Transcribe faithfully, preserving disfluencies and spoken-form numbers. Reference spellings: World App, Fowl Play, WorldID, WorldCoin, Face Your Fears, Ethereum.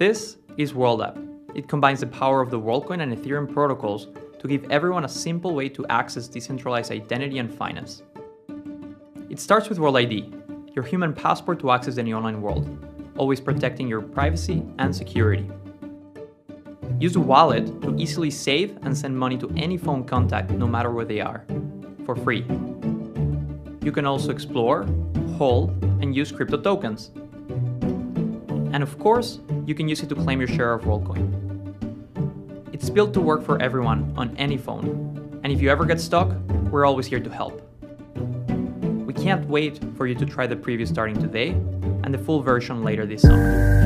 This is WorldApp. It combines the power of the WorldCoin and Ethereum protocols to give everyone a simple way to access decentralized identity and finance. It starts with WorldID, your human passport to access any online world, always protecting your privacy and security. Use a wallet to easily save and send money to any phone contact, no matter where they are, for free. You can also explore, hold, and use crypto tokens. And of course, you can use it to claim your share of WorldCoin. It's built to work for everyone on any phone. And if you ever get stuck, we're always here to help. We can't wait for you to try the preview starting today and the full version later this summer.